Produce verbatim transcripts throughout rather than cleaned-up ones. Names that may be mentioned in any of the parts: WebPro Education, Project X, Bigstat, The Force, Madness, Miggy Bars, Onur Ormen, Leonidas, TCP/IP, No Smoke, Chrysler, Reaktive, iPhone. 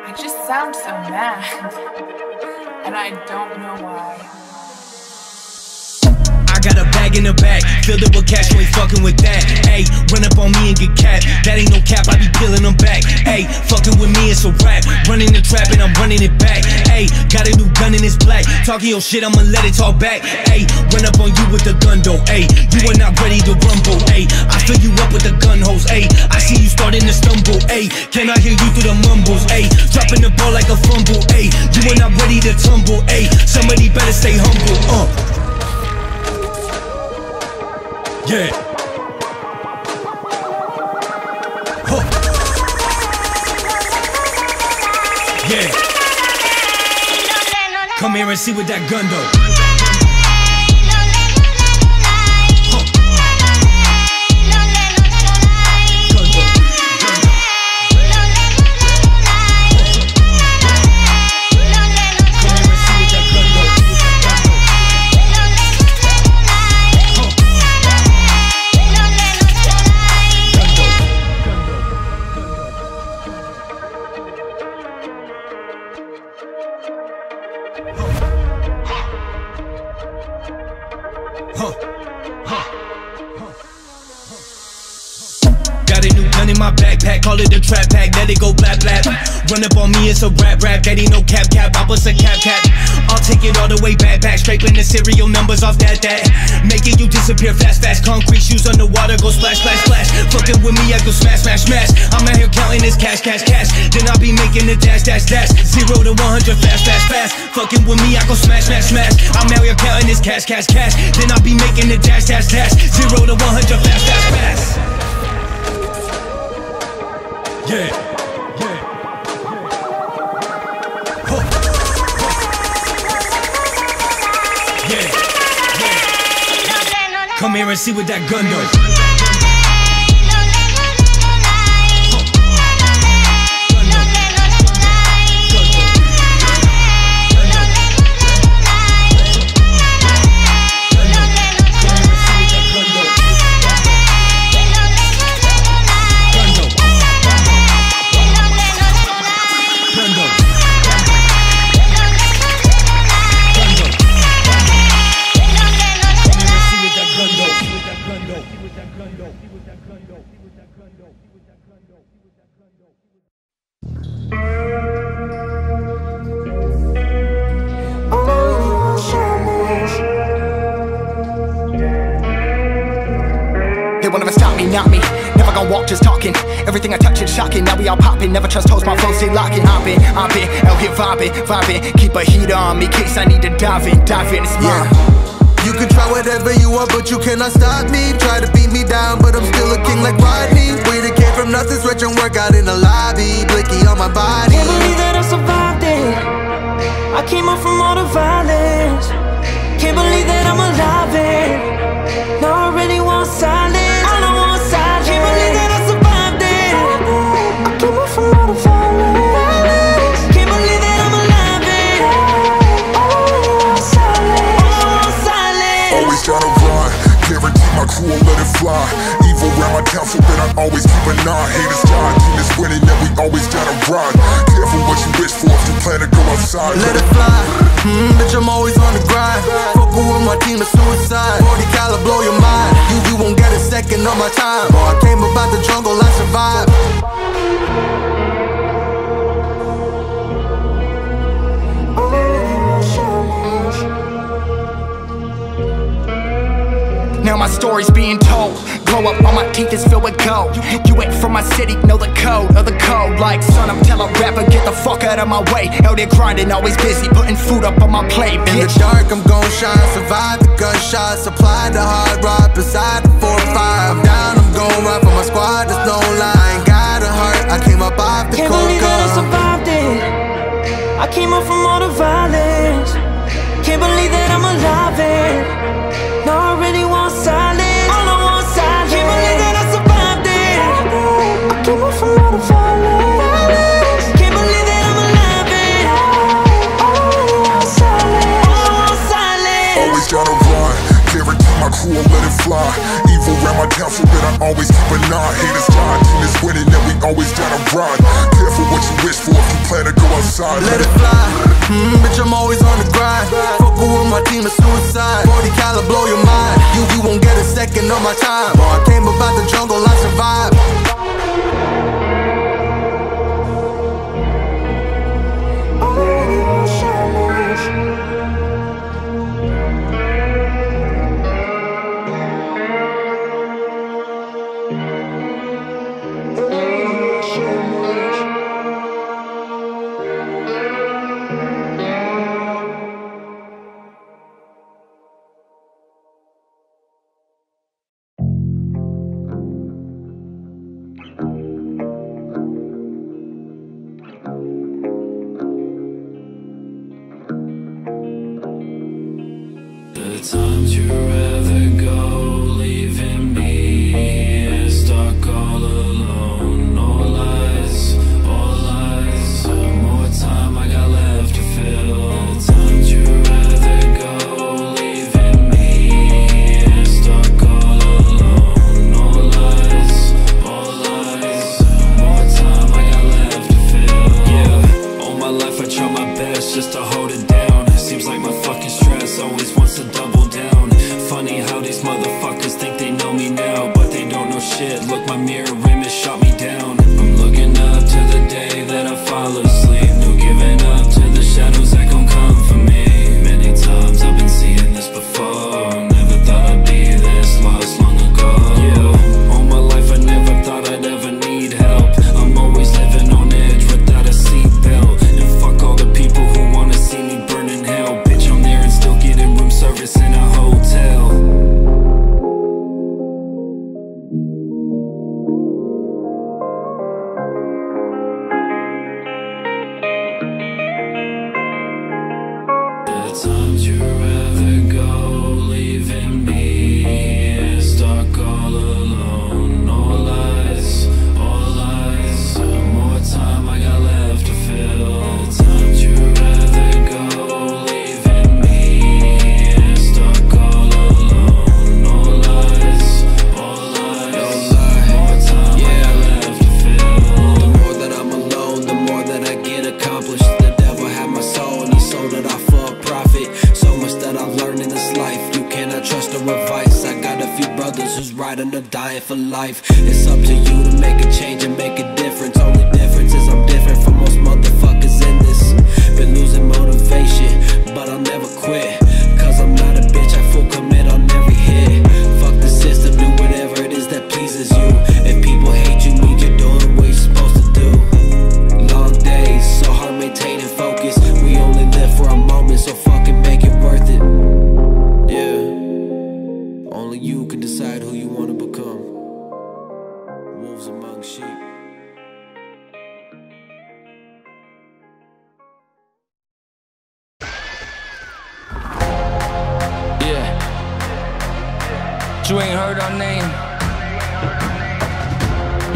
I just sound so mad, and I don't know why. I got a bag in the back, filled up with cash, you ain't fucking with that. Ayy, run up on me and get capped. That ain't no cap, I be peeling them back. Ayy, fucking with me, it's a rap. Running the trap and I'm running it back. Ayy, got a new gun and it's black. Talking your shit, I'ma let it talk back. Ayy, run up on you with the gun though. Ayy, you are not ready to rumble. Ayy, I fill you up with the gun hose. Ayy, I see you starting to stumble. Ayy, can I hear you through the mumbles? Ayy, dropping the ball like a fumble. Ayy, you are not ready to tumble. Ayy, somebody better stay humble. Uh. Yeah. Huh. Yeah. Come here and see what that gun do. Huh. Come here and see what that gun do. Huh. Huh. Got a new gun in my backpack, call it a trap pack, let it go blap blap. Run up on me, it's a rap rap, that ain't no cap cap, I bust a cap cap. I'll take it all the way back back, scraping the serial numbers off that that. Making you disappear fast fast, concrete shoes underwater, go splash splash splash. Fucking with me, I go smash smash smash. I'm out here counting this cash cash cash, then I'll be making the dash dash dash. Zero to one hundred fast fast fast. Fucking with me, I go smash smash smash. I'm out here counting this cash cash cash, then I'll be making the dash dash dash. Zero to one hundred fast fast fast. Yeah. Come here and see what that gun does. Everything I touch is shocking, now we all popping. Never trust hoes, my flow stay locking. I've been, I've been, out here vibing, vibing. Keep a heater on me, case I need to dive in, dive in, it's mine. Yeah. You can try whatever you want, but you cannot stop me. Try to beat me down, but I'm still a king like Rodney. We done came from nothing, stretch and work out in the lobby. Blicky on my body. Can't believe that I survived it. I came up from all the violence. Can't believe that I'm alive it. Now I really want silence. Crew will let it fly. Evil round my council, but I always keep an eye. Haters die, demons winning, and we always gotta ride. Careful what you wish for if you plan to go outside. Let it fly, mm, bitch, I'm always on the grind. Fuck with my team, it's suicide. forty caliber, blow your mind. You, you won't get a second on my time. I came about the jungle, I survived. Now my story's being told. Glow up, all my teeth is filled with gold. You ain't from my city, know the code of the code. Like son, I'm tell a rapper, get the fuck out of my way. Out there grinding, always busy, putting food up on my plate, bitch. In the dark, I'm gon' shine, survive the gunshot. Supply the hard rock, beside the four or five. I'm down, I'm gon' ride for my squad, there's no line. Gotta hurt, I came up off the coca. Can't believe that I survived it. I came up from all the violence. Can't believe that I'm alive it. Now I really want silence. All I want silence. Can't believe that I survived it. I came up from all the violence. Can't believe that I'm alive it. All I really want silence. All I want silence. Always gotta run. Guarantee my crew will fly. Evil around my council, but I always keep a nine. Haters trying, team is winning, and we always gotta ride. Careful what you wish for if you plan to go outside. Let it fly, mm-hmm, bitch, I'm always on the grind. Fuck with my team is suicide. forty caliber, blow your mind. You, you won't get a second on my time. I came about the jungle, I survived.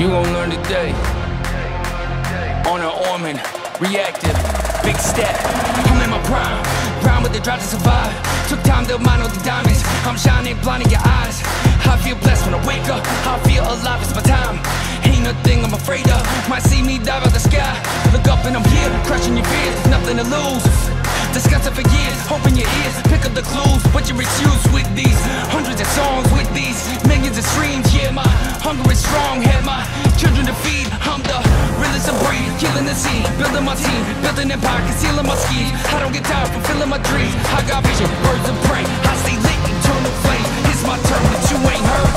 You gon' learn today. Onur Ormen, Reaktive, Bigstat. I'm in my prime, grind with the drive to survive. Took time to mine all the diamonds. I'm shining, blinding your eyes. I feel blessed when I wake up. I feel alive, it's my time. Ain't nothing I'm afraid of. Might see me dive out the sky. Look up and I'm here, crushing your fears. There's nothing to lose. Discussed it for years, open your ears. Pick up the clues, what you're excused with these. Hundreds of songs with these. Millions of streams, yeah, my hunger is strong. Had my children to feed, I'm the realest I breed. Killing the scene, building my team, building empire, concealing my schemes. I don't get tired, fulfilling my dreams. I got vision, birds of prey, I stay lit, eternal flame. It's my turn, but you ain't heard.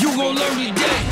You gon' learn today.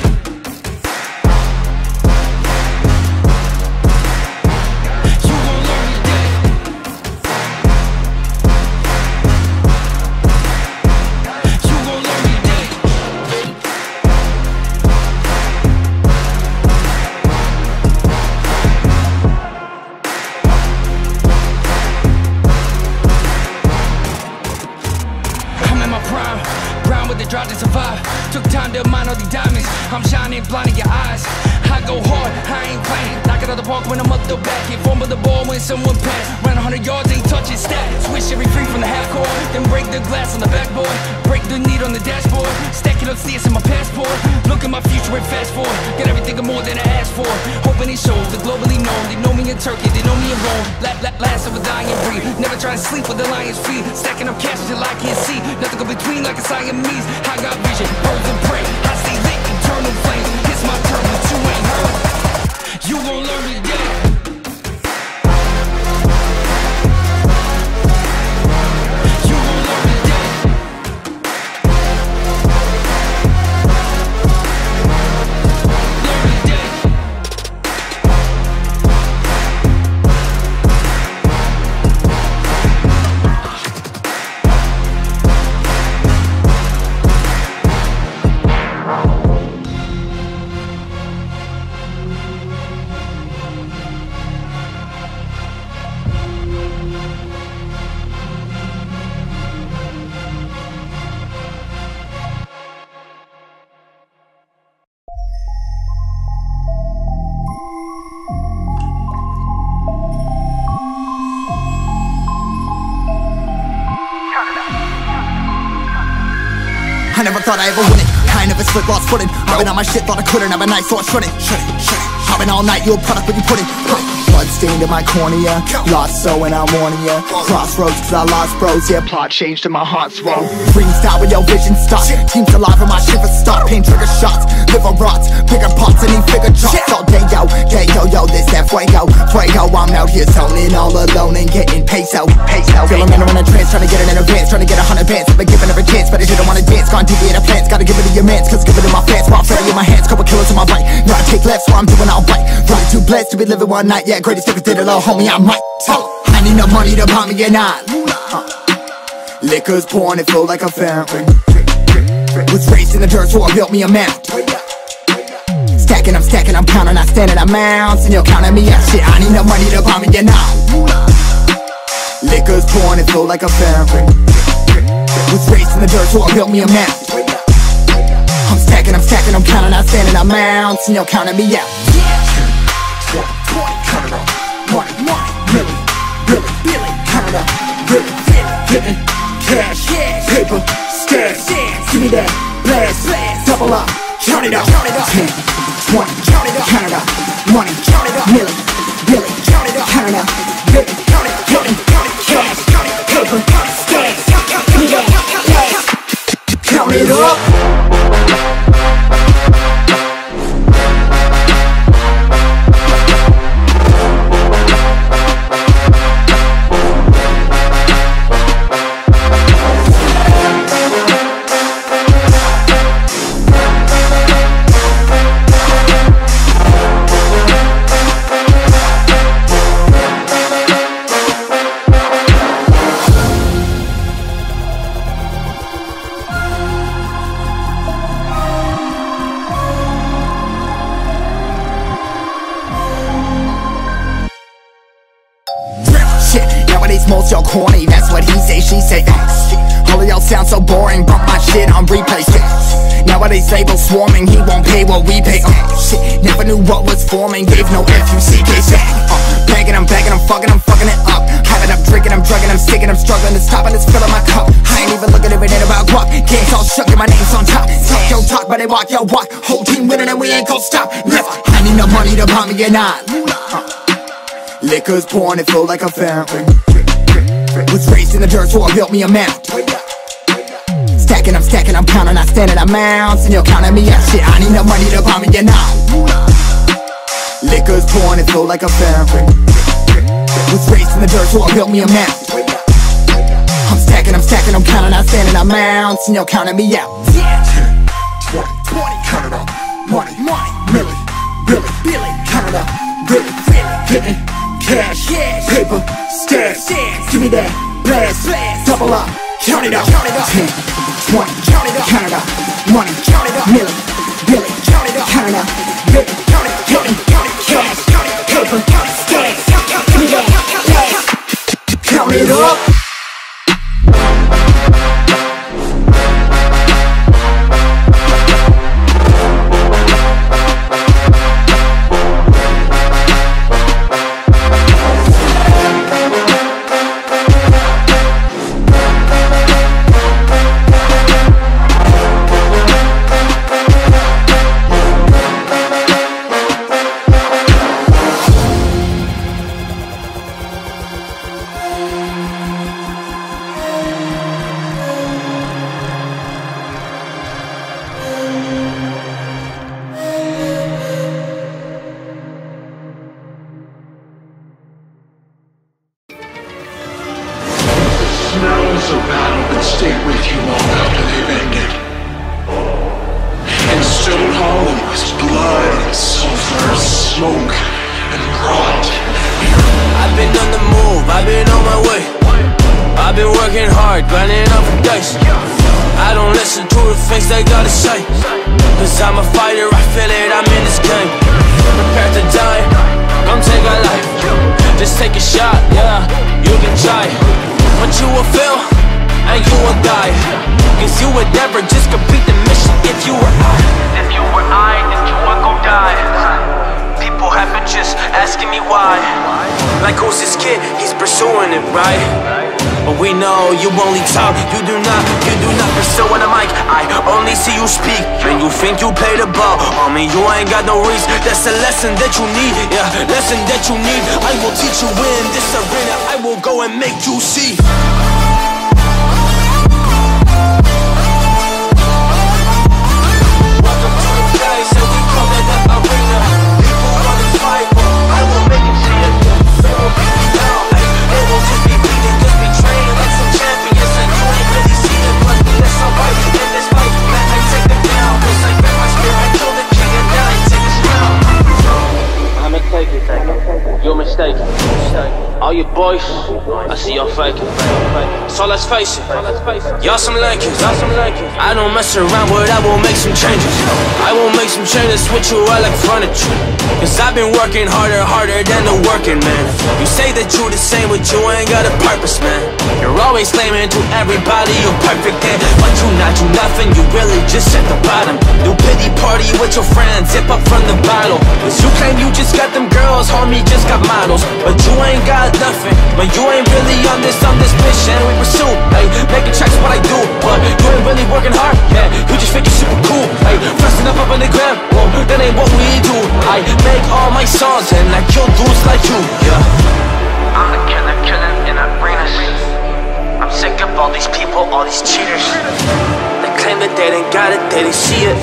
I'm shining, blinding your eyes. I go hard, I ain't playing. Knock it out the park when I'm up the back. Hit one with the ball when someone passed. Round a hundred yards, ain't touching stat. Swish every free from the half court. Then break the glass on the backboard. Break the need on the dashboard. Stacking up C S in my passport. Look at my future and fast forward. Got everything and more than I asked for. Hoping they show, they're globally known. They know me in Turkey, they know me in Rome. La la last of a dying breed. Never try to sleep with the lion's feet. Stacking up cash until I can't see. Nothing go between like a Siamese. I got vision, birds and prey. I stay lit, eternal flames. It's my turn, but you ain't heard. You gon' learn today. I never thought I ever would it. I never split, lost footed. I've been on my shit, thought I couldn't. I've been nice, so I shouldn't. I've been all night, you a product, but you put it. Blood stained in my cornea. Lost, so and I'm warning ya. Crossroads, cause I lost bros. Yeah, plot changed in my heart's wrong. Dreams die with your vision stopped. Teams alive and my shit for stop. Pain trigger shots, liver rots. Bigger pots and he figure chops. All day yo, day yo, yo, this that fuego. Fuego, I'm out here zoning all alone and getting peso. Peso. Feel I'm entering a trance, trying to get it in advance. Trying to get a hundred bands. I've been giving every chance, but I didn't wanna dance. Gone deep in the plans, gotta give it to your mans. Cause give it to my fans, while I'm ready in my hands. Couple killers in my right. Now I take left, so I'm doing all right. Really too blessed to be living one night. Yeah, greatest niggas did it, little homie, I might. I need no money to buy me an eye. Liquor's pouring, it flow like a fountain. Was raised in the dirt, so I built me a mountain. Stacking, I'm stacking, I'm counting, I stand in a mountain. You're counting me out, shit, I need no money to buy me an eye. Liquor's pouring, it flow like a fountain. Was raised in the dirt, so I built me a mountain. I'm stacking, I'm stacking, I'm counting, I stand in a mountain. You're counting me out. Getting cash, paper, stacks. Give me that blast, double up, count it up. Ten, twenty, count it up, count it up. Money, count it up, million, billion, count it up, count it up. Getting, count it, count it, count it, cash, paper, stacks. Give me that blast, count it up. Most y'all corny, that's what he say, she say. All of y'all sound so boring, bump my shit on replay. Nowadays labels swarming, he won't pay what we pay. uh, Shit, never knew what was forming, gave no F U C K shit. uh, Bagging, I'm bagging, I'm fucking, I'm fucking it up. Having, I'm drinking, I'm drugging, I'm sticking, I'm struggling. It's stopping, it's filling my cup. I ain't even looking, it ain't about guap. Game's all shook and my name's on top. Talk yo talk, but they walk yo walk. Whole team winning and we ain't gon' stop. Never. I need no money to buy me an eye. uh, Liquor's pouring, it flow like a fountain. Was raised in the dirt, so I built me a mountain. Stacking, I'm stacking, I'm counting, I stand in a mountain. You're counting me out, shit, I need no money to buy me an eye. Liquor's pouring, it flow like a fountain. Was raised in the dirt, so I built me a mountain. I'm stacking, I'm stacking, I'm counting, I stand in a mountain. You're counting me out. Ten, twenty, twenty, count it up. Money, money, million, billion, billion, count it up. Billion, billion, billion. Cash, paper, stacks. Give me that blast, double up, count it up. Ten, twenty, count it up, count it up. Money, count it up, million, billion, count it up, count it up. Billion, count it, count it, count it, cash, paper, stacks. Give me that blast, count it up. listen to the things they gotta say. Cause I'm a fighter, I feel it, I'm in this game. Prepared to die, come take a life. Just take a shot, yeah, you can try. But you will fail, and you will die. Cause you would never just complete the mission if you were I. If you were I, then you would go die. People have been just asking me why. Like who's this kid, he's pursuing it, right? But we know you only talk, you do not, you do not pursue on the mic. I only see you speak, and you think you play the ball. I mean, you ain't got no reach, that's a lesson that you need, yeah, lesson that you need. I will teach you in this arena, I will go and make you see. Welcome to the place that we call that the arena. People wanna fight, but I will make them see it. They will beat me down, ay, they will just be beating. You're mistaken. All you boys, I see y'all faking. So let's face it, y'all some Lakers. I don't mess around, but I will make some changes. I will make some changes with you, I like furniture. Cause I've been working harder, harder than the working man. You say that you the same, but you ain't got a purpose, man. You're always claiming to everybody you're perfect at, but you not, you nothing, you really just at the bottom. Do pity party with your friends, zip up from the bottle. Cause you claim you just got them girls, homie just got models, but you ain't got nothing. But you ain't really on this, on this mission we pursue. Hey, making tracks what I do, but you ain't really working hard. Yeah, you just think you're super cool. Hey, pressing up up on the gram, well, that ain't what we do. I make all my songs and I kill dudes like you. Yeah, I'm the killer, killing in our arenas. I'm sick of all these people, all these cheaters. They claim that they didn't got it, they didn't see it.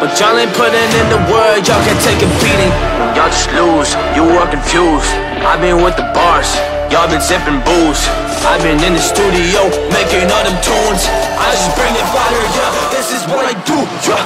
But y'all ain't putting in the word, y'all can't take a beating. Y'all just lose, you are confused. I've been with the bars, y'all been zipping booze. I've been in the studio, making all them tunes. I just bring it fire, yeah, this is what I do, yeah.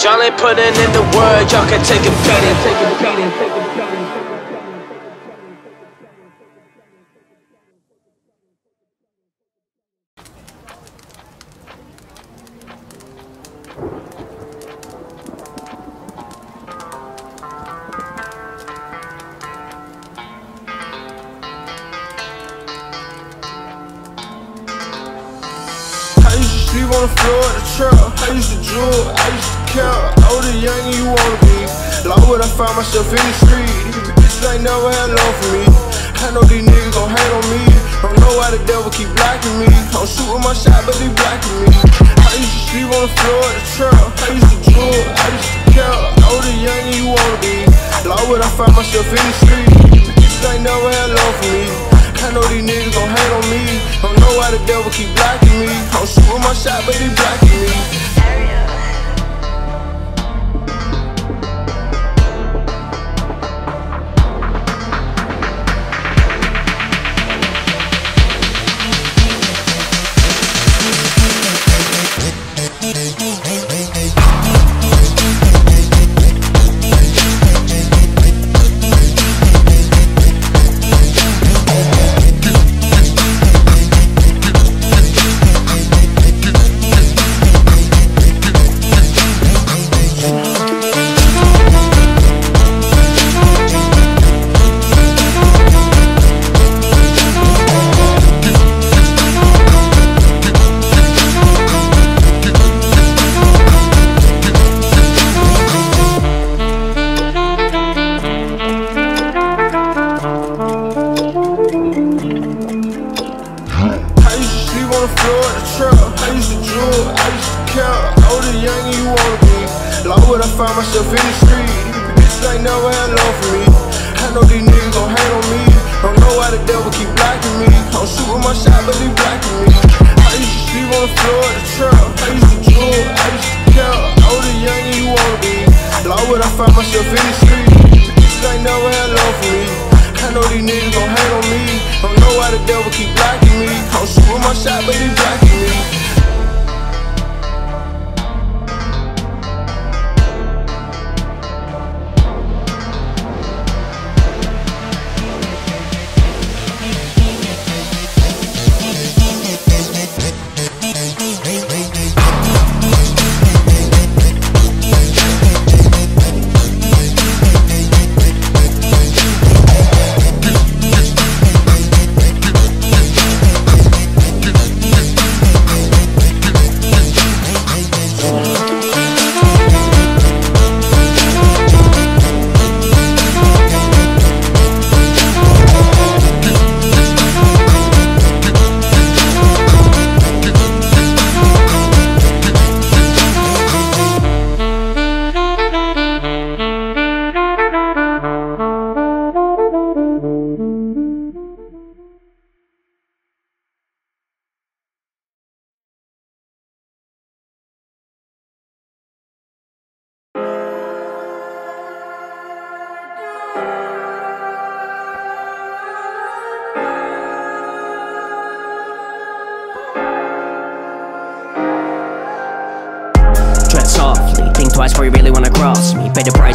Y'all ain't putting in the word, y'all can take a beating, take a beating, take a beating. I used to sleep on the floor of the truck, I used to drool, I used to older, young, you wanna be. Long would I find myself in the street. These bitches ain't never had love for me. I know these niggas gon' hate on me. Don't know why the devil keep blocking me. I'm shooting my shot, but they blocking me. I used to sleep on the floor of the trap. I used to drool, I used to count. Older, young, you wanna be. Long would I find myself in the street. These bitches ain't never had love for me. I know these niggas gon' hate on me. Don't know why the devil keep blocking me. I'm shooting my shot, but they blocking me. find myself in the street. Bitch ain't never had love for me. I know these niggas gon' hate on me. Don't know why the devil keep blocking me. I'm shooting my shot, but they blocking me. I used to sleep on the floor of the truck. I used to drool, I used to count. Oh, the young and you wanna be. Long would I find myself in the street. Bitch ain't never had love for me. I know these niggas gon' hate on me. Don't know why the devil keep blocking me. I'm shooting my shot, but they blocking me.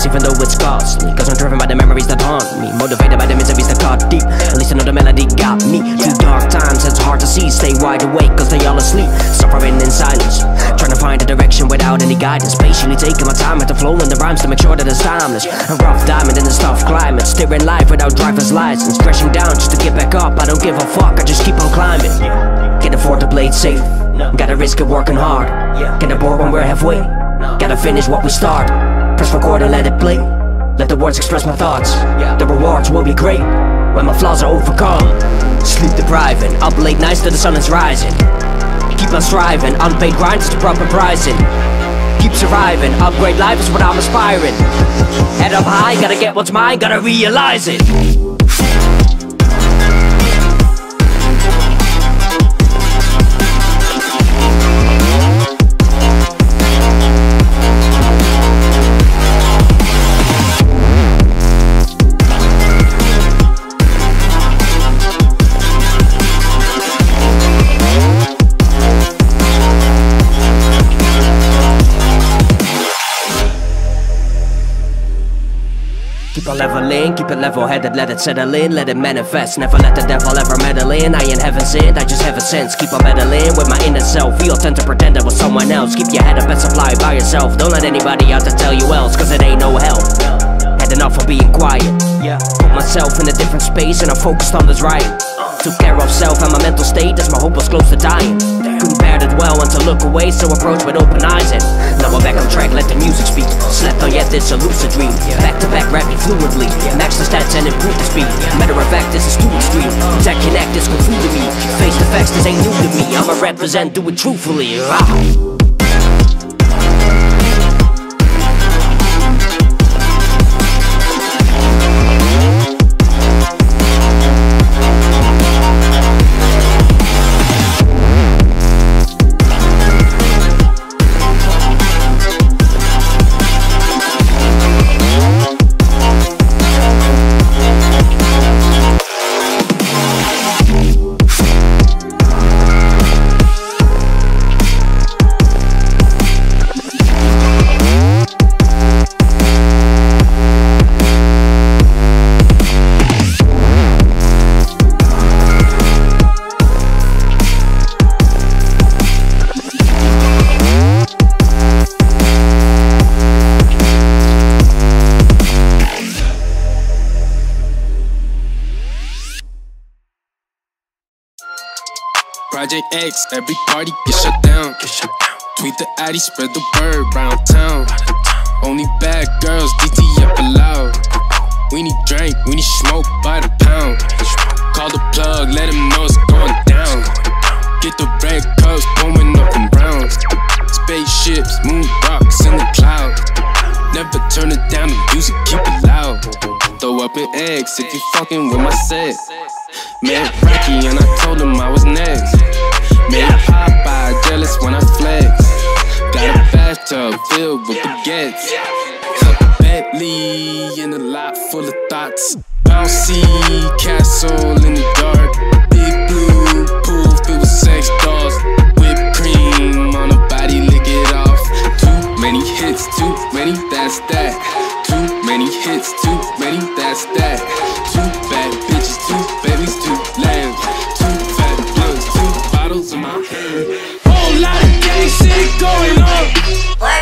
Even though it's costly, cause I'm driven by the memories that haunt me, motivated by the miseries that cut deep. At least I know the melody got me. Through dark times it's hard to see, stay wide awake cause they all asleep, suffering in silence, trying to find a direction without any guidance. Patiently taking my time at the flow and the rhymes to make sure that it's timeless. A rough diamond in this tough climate, steering life without driver's license, crashing down just to get back up. I don't give a fuck, I just keep on climbing. Can't afford to play it safe, gotta risk it working hard. Can't abort when we're halfway, gotta finish what we start. Press record and let it play. Let the words express my thoughts. The rewards will be great when my flaws are overcome. Sleep depriving, up late nights till the sun is rising. Keep on striving, unpaid grind is the proper pricing. Keep surviving, upgrade life is what I'm aspiring. Head up high, gotta get what's mine, gotta realize it. Keep on leveling, keep it level-headed, let it settle in, let it manifest. Never let the devil ever meddle in, I ain't heaven sent, I just have a sense. Keep on meddling with my inner self, you'll tend to pretend I was someone else. Keep your head up and supply by yourself, don't let anybody out to tell you else, cause it ain't no help. Had enough of being quiet, put myself in a different space and I focused on this riot. Took care of self and my mental state as my hope was close to dying. Couldn't bear that well and to look away, so approach with open eyes and now we're back on track, let the music speak. Slept on yet this a lucid dream. Back to back rapping fluently, max the stats and improve the speed. Matter of fact this is too extreme, that connect is confusing me. Face the facts this ain't new to me, I'ma represent, do it truthfully. ah. Project X, every party get shut down. Tweet the addy, spread the word round town. Only bad girls, D T up aloud. We need drink, we need smoke by the pound. Call the plug, let him know it's going down. Get the red cups, going up in brown. Spaceships, moon rocks in the cloud. Never open eggs if you fucking with my set. Met Rocky and I told him I was next. Made Popeye jealous when I flex. Got a bathtub filled with baguettes. A Bentley and a lot full of thoughts. Bouncy castle in the dark. Big blue pool filled with sex dolls. Whipped cream on a body, lick it off. Too many hits, too many, that's that. Too many hits, too many, that's that. Two bad bitches, two babies, two lambs. Two fat blunts, two bottles in my hand. Whole lot of gang shit going on.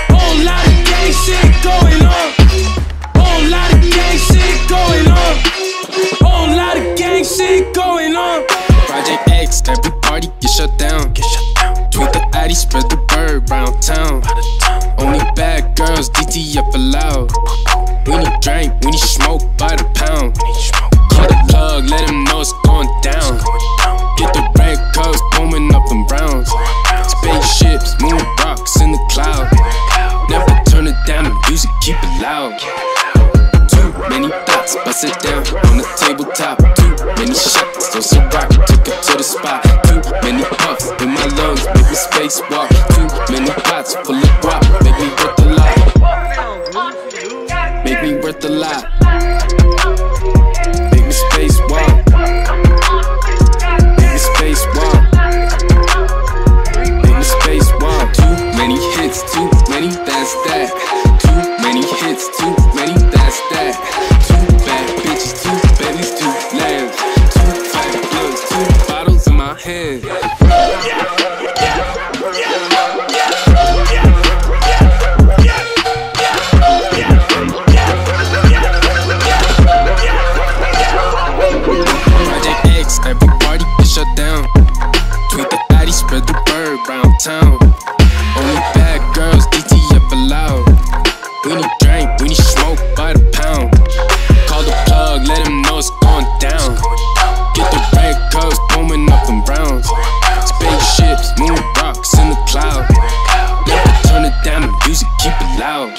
Whole lot of gang shit going on. Whole lot of gang shit going on. Whole lot of gang shit going on. Project X, every party get shut down. Get shut down. Tweet the addy, spread the bird round town. Only bad girls, D T up aloud. We need drink, we need smoke by the pound. Call the plug, let him know it's going down. Get the red cups going up in browns. Spaceships, moon rocks in the cloud. Never turn it down, the music keep it loud. Too many thoughts, bust it down on the tabletop. Too many shots, throw some rock, took it to the spot. Too many puffs in my lungs, make me spacewalk. Too many pots full of guap, make me worth the lot. Make me worth a lot. Make me space walk. Make me space walk. Make me space walk. Too many hits, too many, that's that. Too many hits, too many, that's that. Two bad bitches, two babies, two lambs. Two fat blunts, two bottles in my hand. Town. Only bad girls, D T up aloud. We need drink, we need smoke by the pound. Call the plug, let him know it's going down. Get the red coats, going up in browns. Spaceships, moon rocks in the cloud. Never turn it down, the music keep it loud.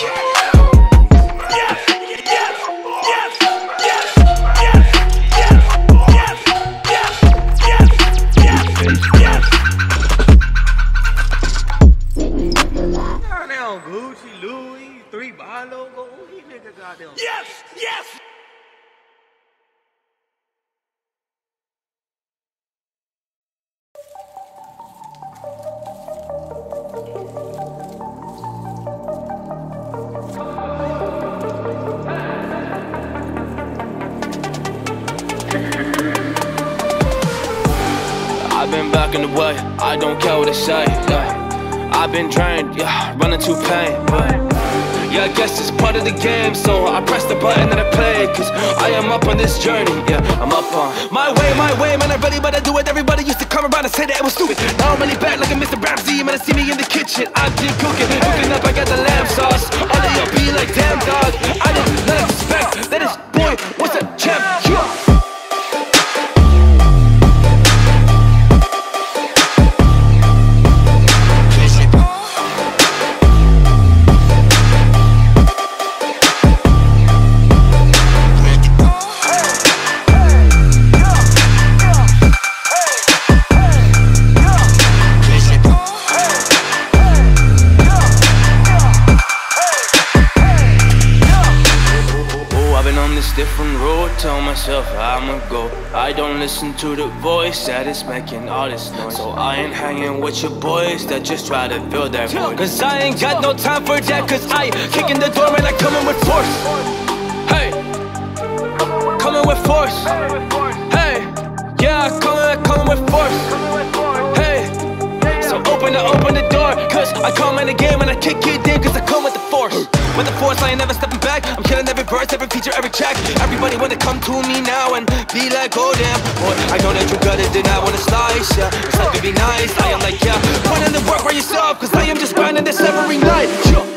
Yes, yes! I've been back in the way, I don't care what they say. Yeah. I've been drained, yeah, running to pain. But yeah, I guess it's part of the game, so I press the button and I play. Cause I am up on this journey, yeah, I'm up on my way, my way, man, I really wanna do it. Everybody used to come around and say that it was stupid. Now I'm really back like a Mister Ramsey, man, I see me in the kitchen. I've been cooking, cooking up, I got the lamb sauce. All of y'all be like, damn dog, I did not expect that this boy was a champ, yeah. I'ma go. I don't listen to the voice that is making all this noise. So I ain't hanging with your boys that just try to fill that void. Cause I ain't got no time for that. Cause I kicking the door and I coming with force. Hey, coming with force. Hey, yeah, coming, coming with force. Hey, so open the open the door. Cause I come in the game and I kick it in. Cause I come with the force. With the force, I ain't never stepping back. I'm killing every verse, every feature, every track. Everybody wanna come to me now and be like, oh damn, boy, I know that you got it, then I wanna slice, yeah. It's not to be nice, I am like, yeah. Put in the work by yourself, cause I am just grinding this every night, yeah.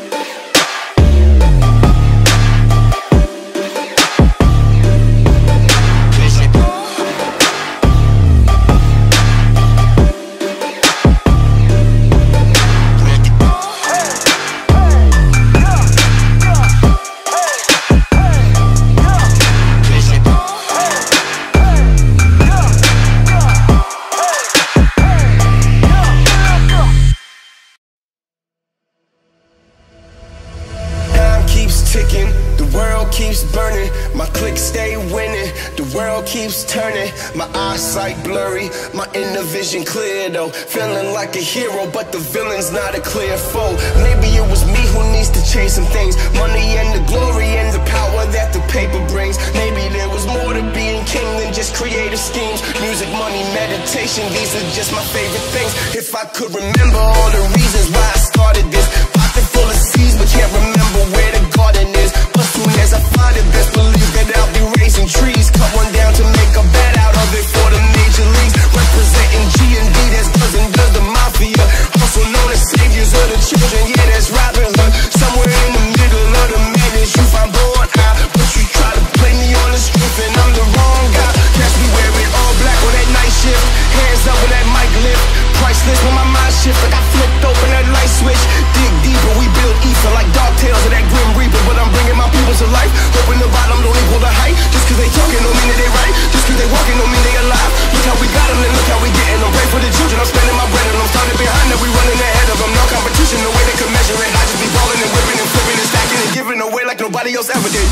working, the world keeps burning, my click stay winning, the world keeps turning, my eyesight blurry, my inner vision clear though, feeling like a hero, but the villain's not a clear foe. Maybe it was me who needs to change some things, money and the glory and the power that the paper brings. Maybe there was more to being king than just creative schemes, music, money, meditation, these are just my favorite things. If I could remember all the reasons why I started this, pocket full of seeds but can't remember where the garden is. But soon as I find it, best believe that I'll be raising trees, cut one down to make a bed out of it for the major leagues. Representing G and D, that's cousin of the mafia, also known as saviors of the children, yeah that's Robin Hood. Somewhere in the middle of the madness you find born out, but you try to play me on the strip and I'm the wrong guy. Catch me wearing all black on that night shift, hands up with that mic lift, priceless when my mind shifts like I flipped open that light switch. Dig deeper, we build ether like dark tales of that grim reaper, but I'm bringing my people to life, hoping the bottom don't equal the height. Just cause they talking don't mean that they right, just cause they walking don't mean they alive. Look how we got them, then look how we getting them. Pray for the children, I'm spending my bread and I'm starting behind them. We running ahead of them, no competition, no way they can measure it. I just be balling and whipping and flipping and stacking and giving away like nobody else ever did.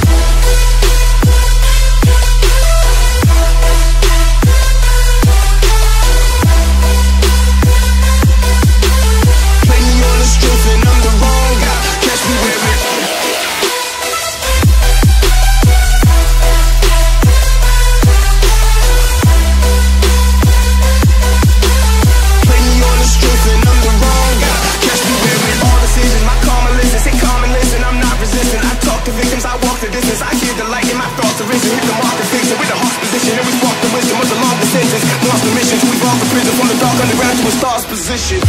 And I'm the wrong guy, catch me where it play me on the strength and I'm the wrong guy, catch me where it all decision. My karma listen, say common listen, I'm not resisting. I talk to victims, I walk the distance, I hear the light in my thoughts arisen. Hit the mark and fix it with a heart's position, and we walk the wisdom of the long decisions. Lost the mission to evolve the prison, from the dark underground to a star's position.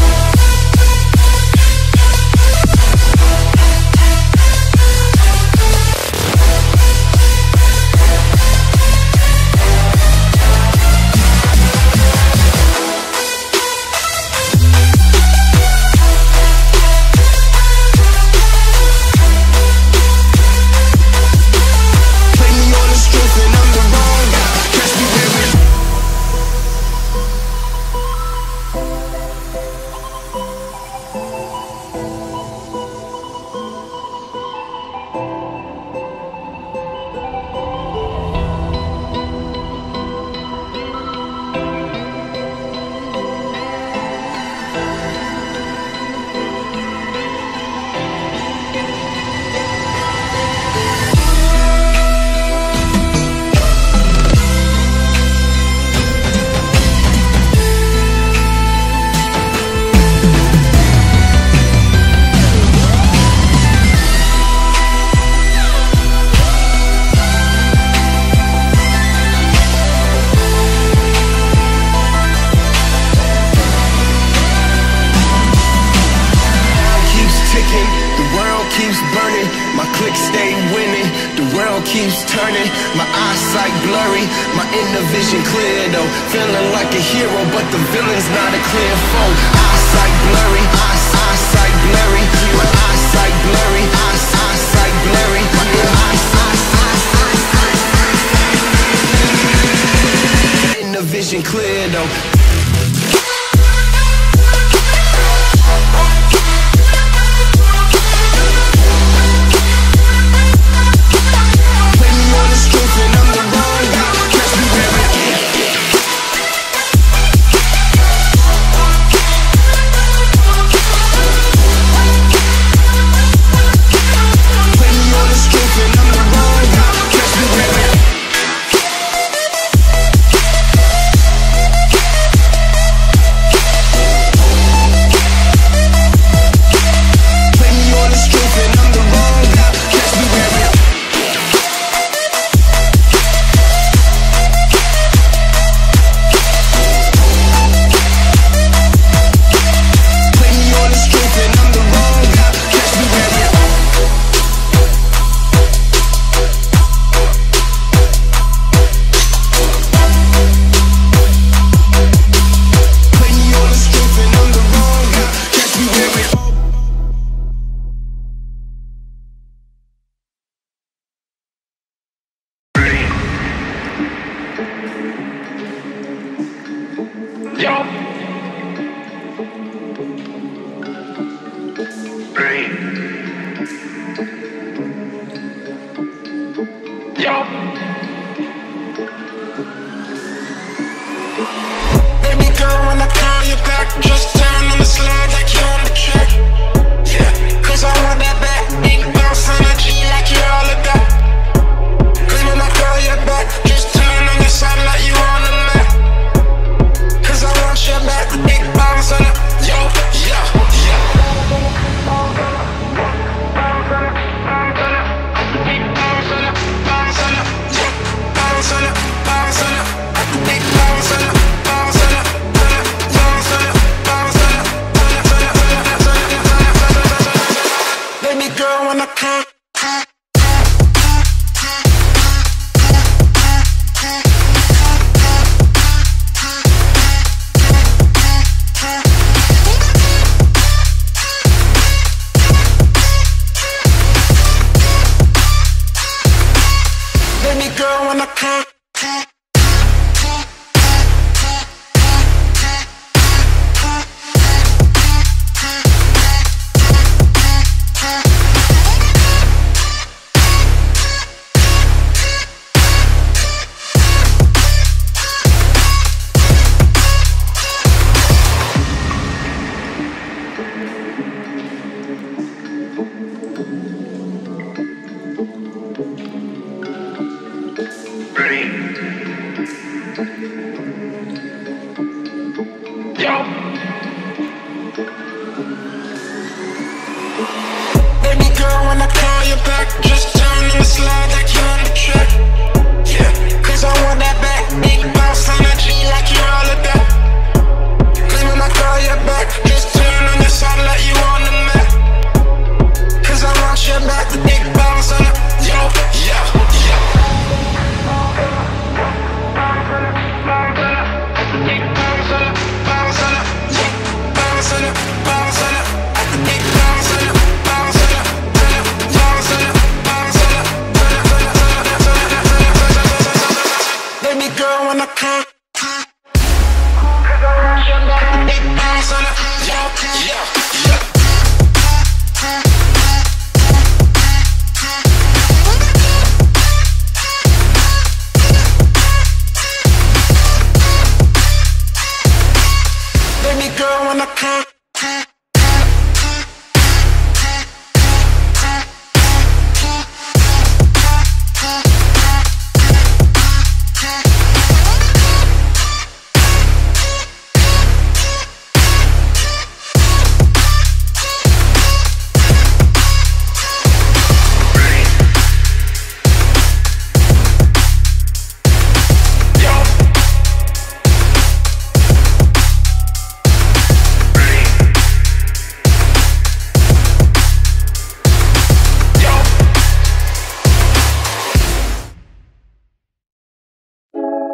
girl when I come.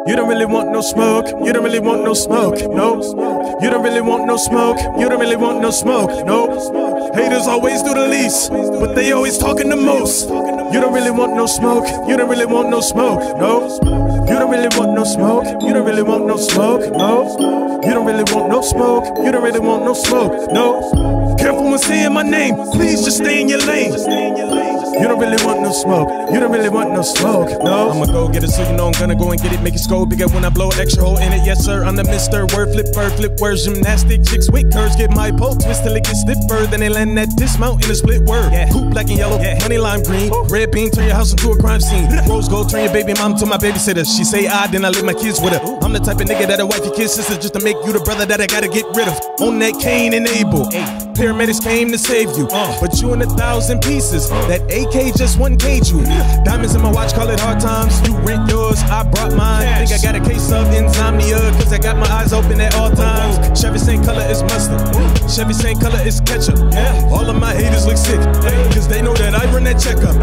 You don't really want no smoke, you don't really want no smoke, no. You don't really want no smoke, you don't really want no smoke, no. Haters always do the least, but they always talking the most. You don't really want no smoke, you don't really want no smoke, no. You don't really want no smoke, you don't really want no smoke, no. You don't really want no smoke, you don't really want no smoke, no. Careful when saying my name, please just stay in your lane. You don't really want no smoke, you don't really want no smoke, no. I'ma go get it, so you know I'm gonna go and get it. Make it score bigger when I blow an extra hole in it. Yes sir, I'm the mister, word flip, bird flip, words gymnastic. Chicks with curves get my pole twist till it gets stiffer. Then they land that dismount in a split word, yeah. Poop black and yellow, yeah. Honey lime green, ooh. Red bean, turn your house into a crime scene. Rose gold, turn your baby mom to my babysitter. She say I, then I leave my kids with her. Ooh. I'm the type of nigga that'll wife your kid's sister just to make you the brother that I gotta get rid of. On that Cain and Abel, hey. Paramedics came to save you, uh, but you in a thousand pieces. uh, That A K just one K'd you. uh, Diamonds in my watch, call it hard times. You rent yours, I brought mine. Cash. Think I got a case of insomnia, cause I got my eyes open at all times. Ooh. Chevy same color is mustard. Ooh. Chevy same color is ketchup, yeah. All of my haters look sick, hey. Cause they know that I run that checkup.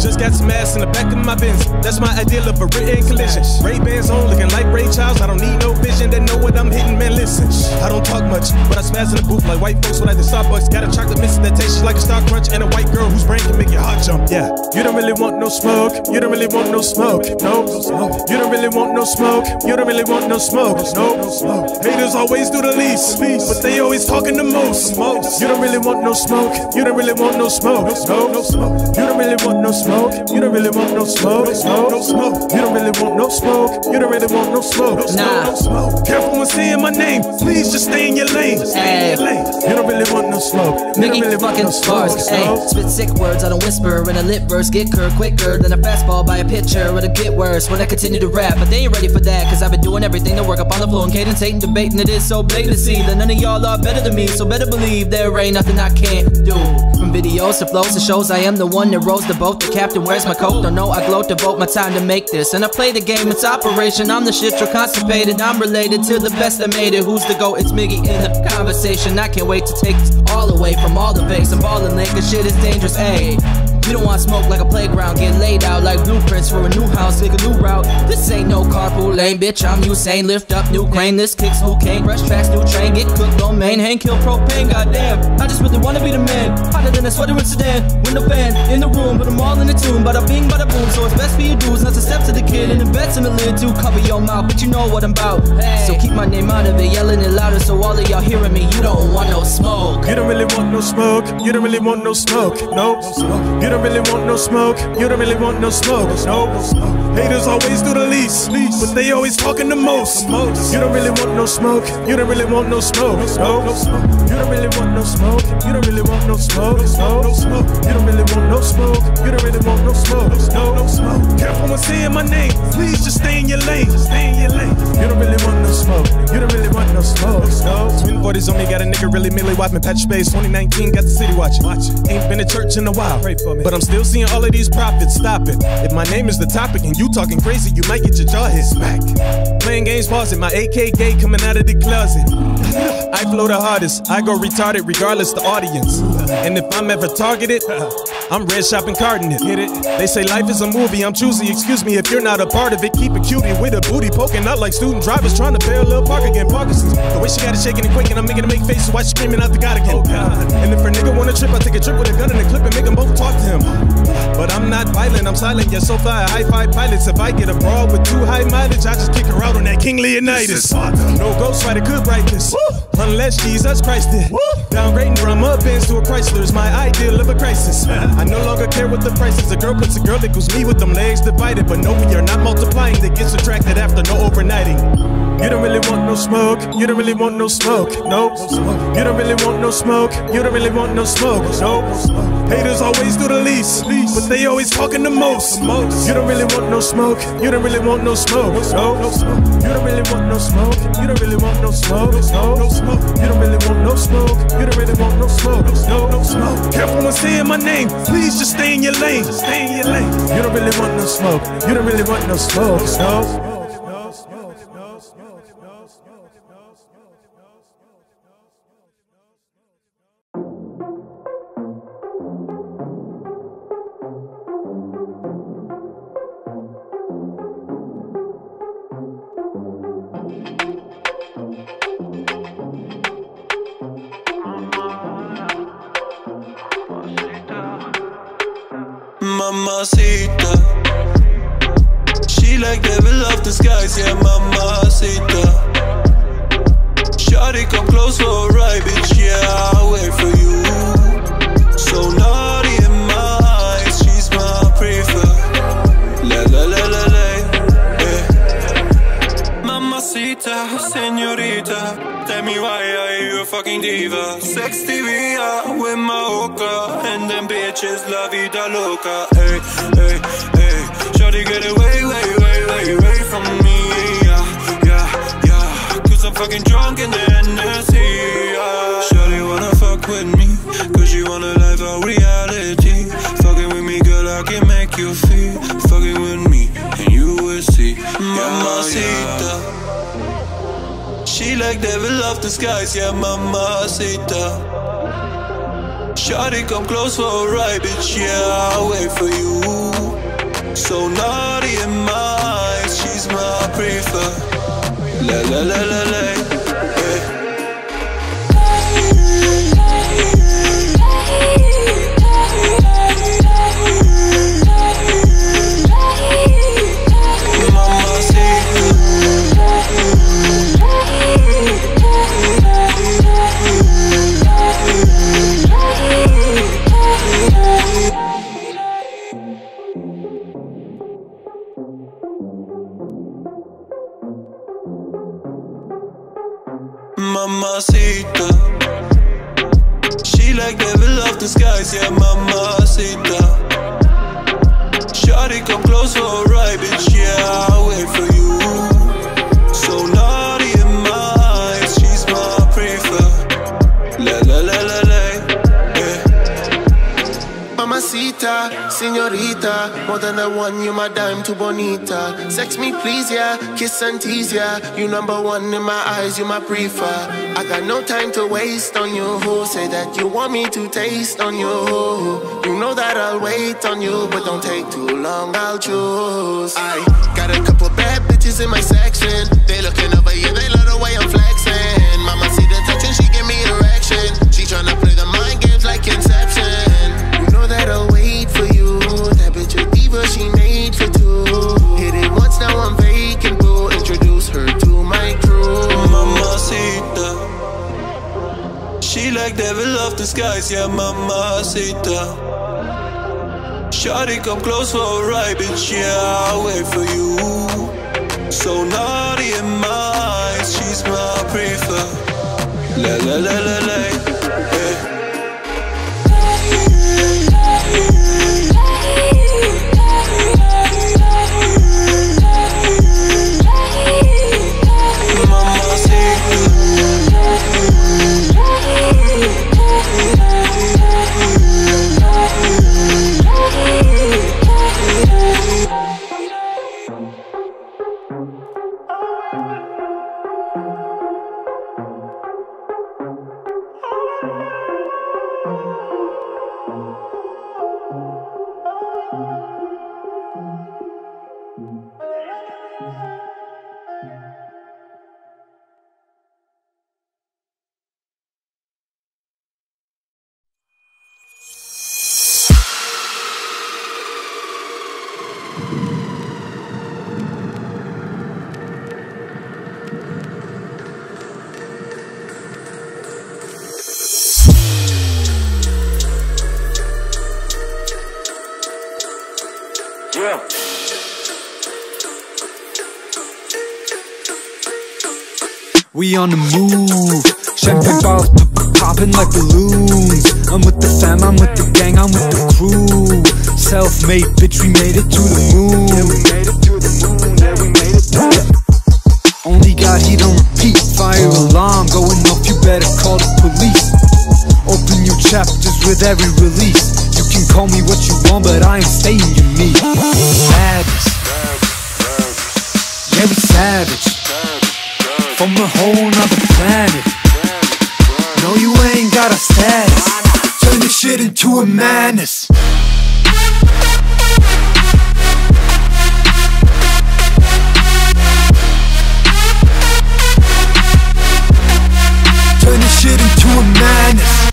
Just got some ass in the back of my Benz. That's my ideal of a written collision. Ray-Bans on, looking like Ray Charles. I don't need no vision, they know what I'm hitting, man, listen. I don't talk much, but I smash in the booth like white folks when I decide. Got a chocolate mix that tastes like a Star Crunch, and a white girl whose brain can make your heart jump, yeah. You don't really want no smoke, you don't really want no smoke, no. You don't really want no smoke, you don't really want no smoke, no. Haters always do the least, but they always talking the most. You don't really want no smoke, you don't really want no smoke, no. You don't really want no smoke, you don't really want no smoke, no. You don't really want no smoke, you don't really want no smoke, no. Careful when saying my name, please just stay in your lane. You don't really want no smoke, Miggy really fucking bars, ayy. Spit sick words, I don't whisper, and a lip burst get curved quicker than a fastball by a pitcher, or to get worse when I continue to rap. But they ain't ready for that, cause I've been doing everything to work up on the floor and cadence, hating, debating. It is so blatant to see that none of y'all are better than me, so better believe there ain't nothing I can't do. from videos to flows to shows. I am the one that rows the boat. The captain wears my coat. Don't know I gloat, devote my time to make this. And I play the game, it's operation. I'm the shit, you're constipated. I'm related to the best that made it. Who's the goat? It's Miggy in the conversation. I can't wait to take this all away from all the fakes. I'm ballin' late, cause shit is dangerous, ayy. You don't want smoke like a playground. Get laid out like blueprints for a new house. Take a new route. This ain't no carpool lane, bitch. I'm Usain. Lift up new grain. This kicks who came. Rush tracks, new train. Get cooked on main. Hang, kill propane. Goddamn. I just really wanna be the man. Hotter than a sweater in Sudan. Window fan. In the room. But I'm all in the tomb. Bada bing, bada boom. So it's best for you dudes not to step to the kid. And invest in the lid to cover your mouth. But you know what I'm about. Hey. So keep my name out of it. Yelling it louder so all of y'all hearing me. You don't want no smoke. You don't really want no smoke. You don't really want no smoke. No smoke. You don't really want no smoke. You don't really want no smoke. No. Haters always do the least, but they always talking the most. You don't really want no smoke. You don't really want no smoke. No. You don't really want no smoke. You don't really want no smoke. No. You don't really want no smoke. You don't really want no smoke. No smoke. Careful when saying my name. Please just stay in your lane. Stay in your lane. You don't really want no smoke. You don't really want no smoke. No. Twin forties on me, got a nigga really merely wiping patch space. twenty nineteen got the city watching. Ain't been to church in a while. Pray for me. But I'm still seeing all of these profits. Stop it. If my name is the topic and you talking crazy, you might get your jaw hit smack. Playing games, pausing. My A K K coming out of the closet. I flow the hardest. I go retarded regardless the audience. And if I'm ever targeted, I'm red shopping carding it. Get it? They say life is a movie. I'm choosy. Excuse me if you're not a part of it. Keep it cutie with a booty poking out like student drivers trying to parallel park again. Parkinson's. The way she got it shaking and quaking, I'm making her make faces while she screaming out the God again. Oh God. And if a nigga wanna trip, I take a trip with a gun and a clip and make them both talk to him. But I'm not violent, I'm silent, yeah, so fly, high five pilots. If I get abroad with too high mileage, I just kick her out on that King Leonidas. No ghostwriter could write this, woo! Unless Jesus Christ did. Woo! Downgrading Rama bands to a Chrysler is my ideal of a crisis. I no longer care what the price is. A girl puts a girl equals me with them legs divided. But no, we are not multiplying. That gets attracted after no overnighting. You don't really want no smoke. You don't really want no smoke. No. You don't really want no smoke. You don't really want no smoke. No. Haters always do the least, but they always talking the most. You don't really want no smoke. You don't really want no smoke. No. You don't really want no smoke. You don't really want no smoke. No smoke. You don't really want no smoke. You don't really want no smoke. No smoke. Careful when saying my name. Please just stay in your lane. Stay in your lane. You don't really want no smoke. You don't really want no smoke. No. Mamacita, she like devil of the skies, yeah, mamacita. Shawty, come close for a ride, bitch, yeah, I'll wait for you. So naughty in my eyes, she's my preferred. La la la la la, yeah. Mamacita, señorita, tell me why are you a fucking diva? Sexy via with my hookah, and them bitches la vida loca. Hey, hey, hey, shawty get away, way, way, way, way from me. Yeah, yeah, yeah, cause I'm fucking drunk in the N S C. Yeah. Shawty wanna fuck with me, cause she wanna live out reality. Fucking with me, girl, I can make you feel. Fucking with me, and you will see. Mamacita. Yeah, yeah. She like devil of the skies, yeah, mamacita. Shawty, come close for a ride, bitch, yeah, I'll wait for you. So naughty in my eyes, she's my preferred. La la la la la, yeah. Mamacita, she like devil of the skies, yeah, mamacita. Shawty, come close for a ride, bitch, yeah, I'll wait for you. So naughty in my eyes, she's my preferred. La la la la la, yeah. mamacita, señorita. More than a one, you my dime too bonita. Sex me please, yeah, kiss and tease, yeah. You number one in my eyes, you my prefer. I got no time to waste on you, ho. Say that you want me to taste on you, ho. You know that I'll wait on you, but don't take too long, I'll choose. I got a couple bad bitches in my section. They looking over here, they love the way I'm flexing. Mama see the touch and she give me erection. She tryna play the mind games like Inception. You know that I'll wait for you. That bitch a diva, she made for two. Hit it once, now I'm vacant, boo. Introduce her to my crew. Mamacita, she like devil off the skies, yeah, mamacita. Shawty, come close for a ride, bitch, yeah, I'll wait for you. So naughty in my eyes, she's my prefer. La la la la la, hey. Mamacita. We on the move, champagne bottles popping like balloons. I'm with the fam, I'm with the gang, I'm with the crew. Self-made, bitch, we made it to the moon. Yeah, we made it to the moon, yeah, we made it to the moon. Only got heat on repeat, fire alarm going off, you better call the police. Open new chapters with every release. You can call me what you want, but I ain't staying your meat. Madness, yeah, we savage. From a whole nother planet. No, you ain't got a status. Turn this shit into a madness. Turn this shit into a madness.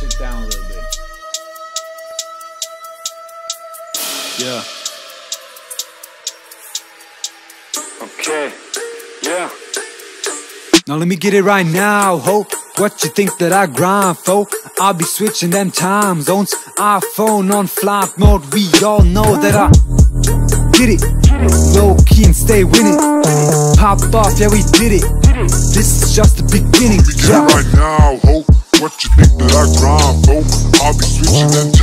shit down a little bit. Yeah. Okay. Yeah. Now let me get it right now, ho. What you think that I grind for? I'll be switching them time zones. iPhone on flight mode. We all know that I get it. Low key and stay with it. Pop off, yeah we did it. This is just the beginning. Let me get it right now, ho. What you think that I grind for? I'll be switching them